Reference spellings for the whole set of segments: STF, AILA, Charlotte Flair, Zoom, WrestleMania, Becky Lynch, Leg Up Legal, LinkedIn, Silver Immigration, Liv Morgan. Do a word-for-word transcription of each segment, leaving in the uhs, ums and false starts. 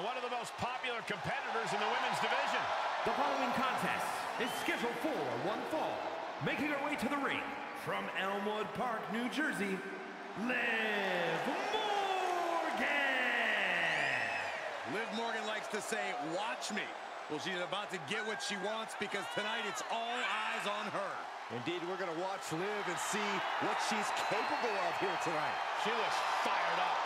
One of the most popular competitors in the women's division. The following contest is scheduled for one fall. Making her way to the ring from Elmwood Park, New Jersey, Liv Morgan. Liv Morgan likes to say, watch me. Well, she's about to get what she wants because tonight it's all eyes on her. Indeed, we're going to watch Liv and see what she's capable of here tonight. She looks fired up.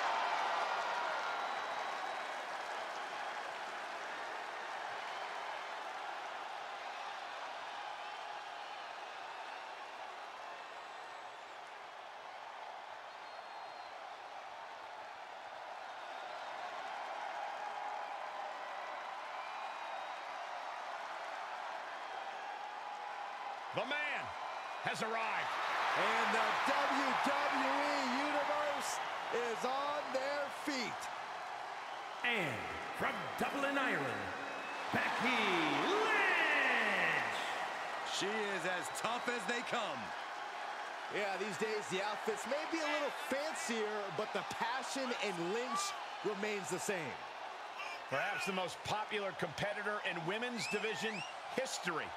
The man has arrived. And the W W E Universe is on their feet. And from Dublin, Ireland, Becky Lynch. She is as tough as they come. Yeah, these days the outfits may be a little fancier, but the passion in Lynch remains the same. Perhaps the most popular competitor in women's division history.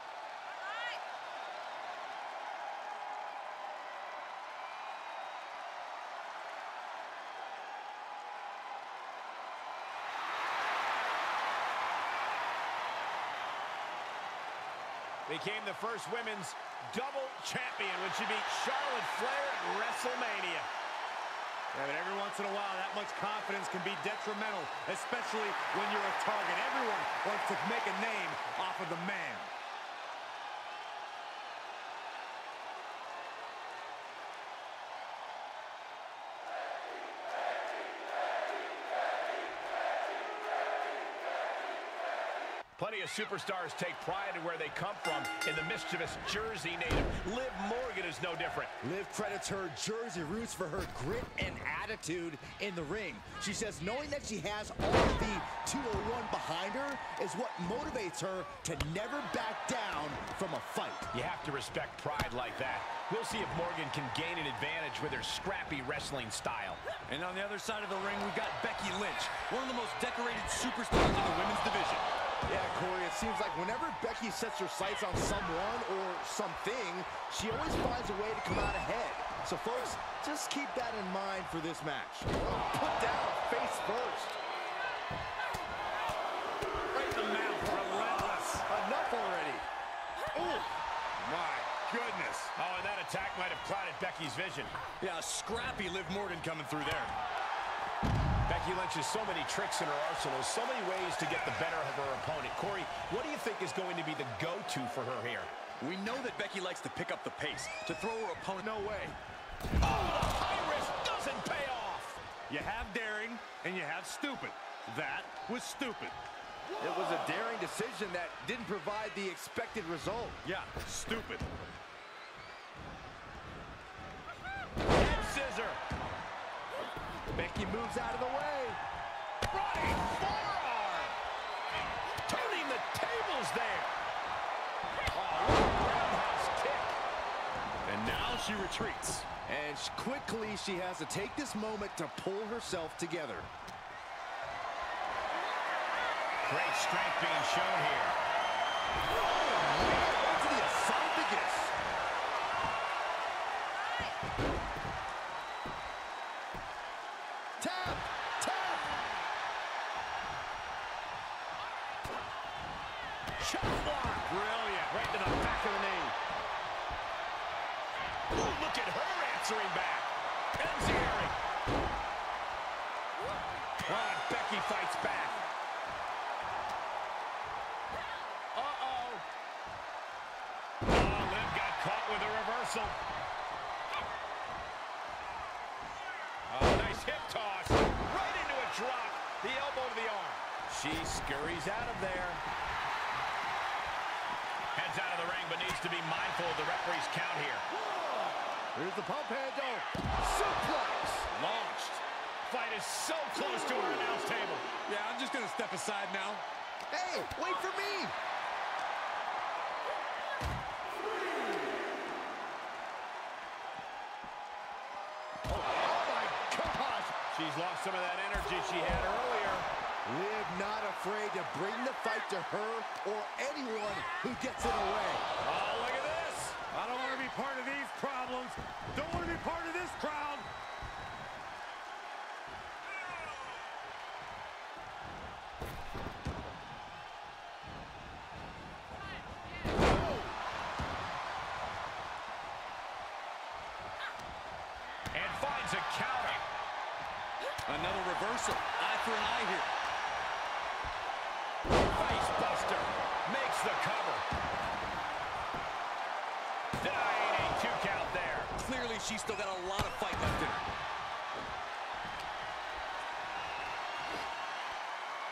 Became the first women's double champion when she beat Charlotte Flair at WrestleMania. Yeah, but every once in a while, that much confidence can be detrimental, especially when you're a target. Everyone wants to make a name off of the man. Plenty of superstars take pride in where they come from in the mischievous Jersey native. Liv Morgan is no different. Liv credits her Jersey roots for her grit and attitude in the ring. She says knowing that she has all of the two oh one behind her is what motivates her to never back down from a fight. You have to respect pride like that. We'll see if Morgan can gain an advantage with her scrappy wrestling style. And on the other side of the ring, we've got Becky Lynch, one of the most decorated superstars in the women's division. Yeah, Corey, it seems like whenever Becky sets her sights on someone or something, she always finds a way to come out ahead. So, folks, just keep that in mind for this match. Oh, put down face first. Right in the mouth, relentless. Enough already. Oh, my goodness. Oh, and that attack might have clouded Becky's vision. Yeah, scrappy Liv Morgan coming through there. Becky Lynch has so many tricks in her arsenal, so many ways to get the better of her opponent. Corey, what do you think is going to be the go-to for her here? We know that Becky likes to pick up the pace, to throw her opponent. No way. Oh, the high risk doesn't pay off. You have daring, and you have stupid. That was stupid. It was a daring decision that didn't provide the expected result. Yeah, stupid. Head scissor. Becky moves out of the way. Running forearm. Turning the tables there. Oh, roundhouse kick. And now she retreats. And quickly she has to take this moment to pull herself together. Great strength being shown here. Oh, into the esophagus. Shot block. Brilliant. Right to the back of the knee. Ooh, look at her answering back. Penzieri. Oh, Becky fights back. Uh-oh. Oh, Liv got caught with a reversal. Oh, nice hip toss. Right into a drop. The elbow to the arm. She scurries out of there. Heads out of the ring, but needs to be mindful of the referee's count here. Here's the pump handle. Suplex. Launched. Fight is so close to her announce table. Yeah, I'm just going to step aside now. Hey, wait for me. Oh, oh my gosh. She's lost some of that energy she had earlier. Liv not afraid to bring the fight to her or anyone who gets in the way. Oh, look at this. I don't want to be part of these problems. Don't want to be part of this crowd. And finds a counter. Another reversal. Eye for an eye here. Face buster. Makes the cover. Dying two count there. Clearly, she's still got a lot of fight left in her.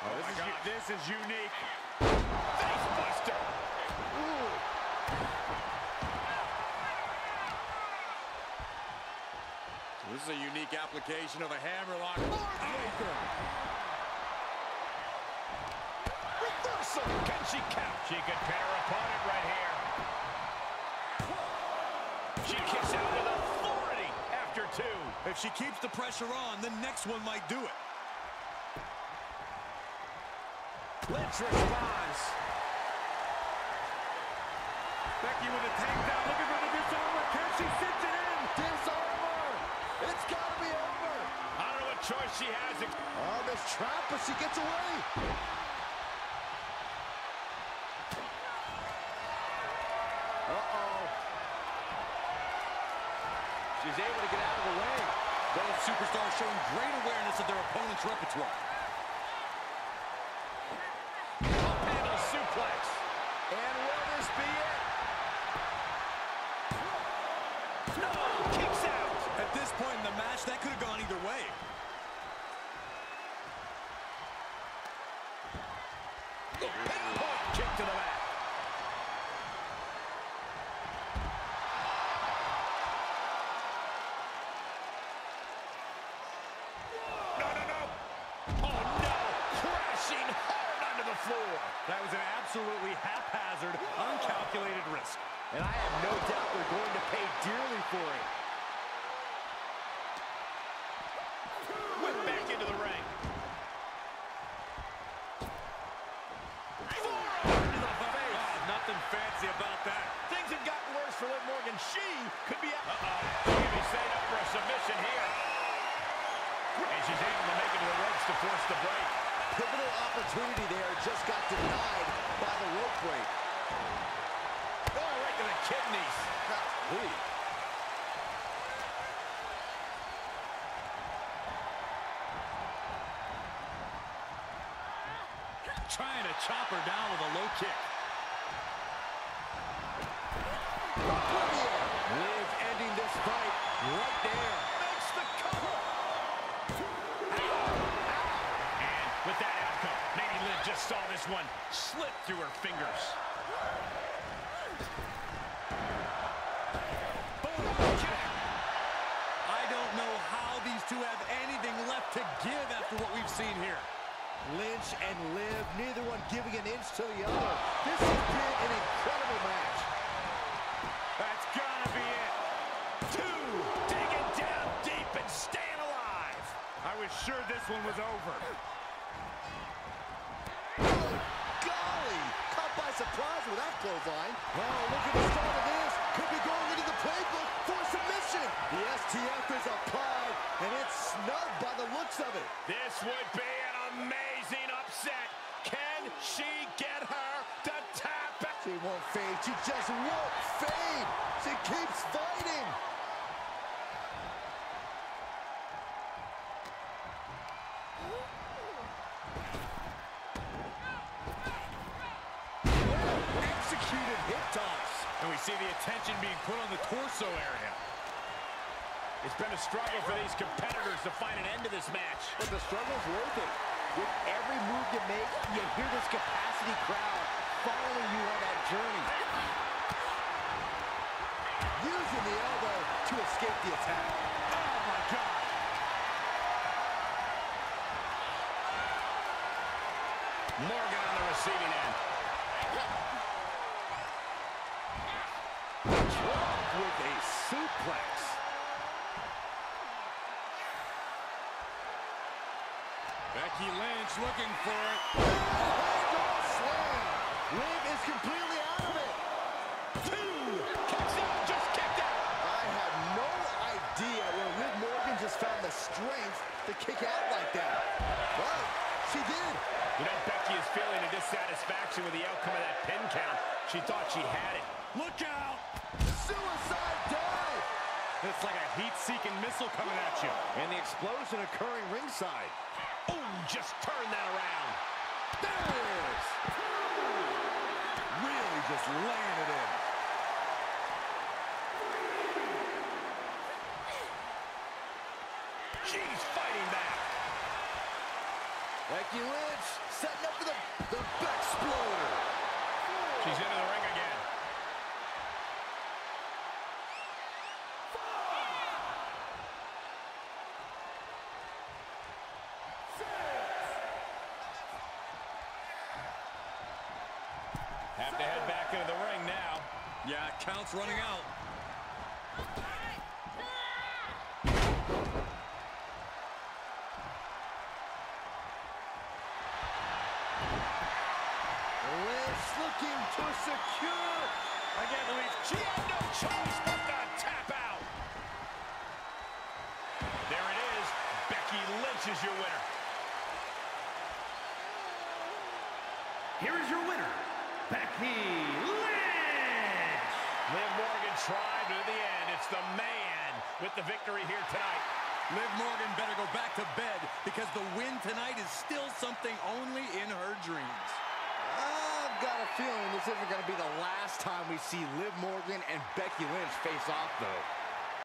Oh, this, oh is, this is unique. Face buster. Ooh. This is a unique application of a hammerlock. Heartbreaker! Reversal! Can she count? She could pin her opponent right here. She kicks out with authority after two. If she keeps the pressure on, the next one might do it. Lynch responds. Becky with a takedown, looking for the disarmor. Can she sit it in? Disarmor! It's got to be over. I don't know what choice she has. Oh, this trap, but she gets away. Uh-oh. She's able to get out of the way. Both superstars showing great awareness of their opponent's repertoire. Up handle suplex. And will this be it? No, kicks out. At this point in the match, that could have gone either way. Pinpoint kick to the mat. No, no, no. Oh, no. Crashing hard onto the floor. That was an absolutely haphazard, uncalculated risk. And I have no doubt they're going to pay dearly for it. Whip back into the ring. Forearm to the face. Oh, nothing fancy about that. Things have gotten worse for Liv Morgan. She could be out. Uh-oh. She could be set up for a submission here. And she's able to make it to the ropes to force the break. Pivotal opportunity there just got denied by the rope break. To the kidneys. Please. Trying to chop her down with a low kick. Liv ending this fight right there. Makes the cover. And with that outcome, maybe Liv just saw this one slip through her fingers. To have anything left to give after what we've seen here. Lynch and Liv, neither one giving an inch to the other. This has been an incredible match. That's gotta be it. Two, digging down deep and staying alive. I was sure this one was over. Oh, golly, caught by surprise with that clothesline. Oh, look at the start of this. Could be going into the playbook for submission. The S T F is applied, and it's snubbed by the looks of it. This would be an amazing upset. Can she get her to tap? She won't fade. She just won't fade. She keeps fighting. Executed hip toss. And we see the attention being put on the torso area. It's been a struggle for these competitors to find an end to this match. But the struggle's worth it. With every move you make, you hear this capacity crowd following you on that journey. Using the elbow to escape the attack. Oh, my God. Morgan on the receiving end. Dropped with a suplex. Becky Lynch looking for it. Headlock slam. Liv is completely out of it. Two. Kicks out. Just kicked out. I had no idea where Liv Morgan just found the strength to kick out like that. But she did. You know, Becky is feeling a dissatisfaction with the outcome of that pin count. She thought she had it. Look out. Suicide dive. It's like a heat-seeking missile coming at you. And the explosion occurring ringside. Oh, just turn that around. There it is. Really just laying it in. She's fighting back. Becky Lynch setting up for the, the backsploder. She's into the ring again. Have to head back into the ring now. Yeah, count's running out. Liz looking to secure. I can't believe she had no choice but to tap out. There it is. Becky Lynch is your winner. Here is your winner. Becky Lynch! Liv Morgan tried to the end. It's the man with the victory here tonight. Liv Morgan better go back to bed because the win tonight is still something only in her dreams. I've got a feeling this isn't going to be the last time we see Liv Morgan and Becky Lynch face off, though.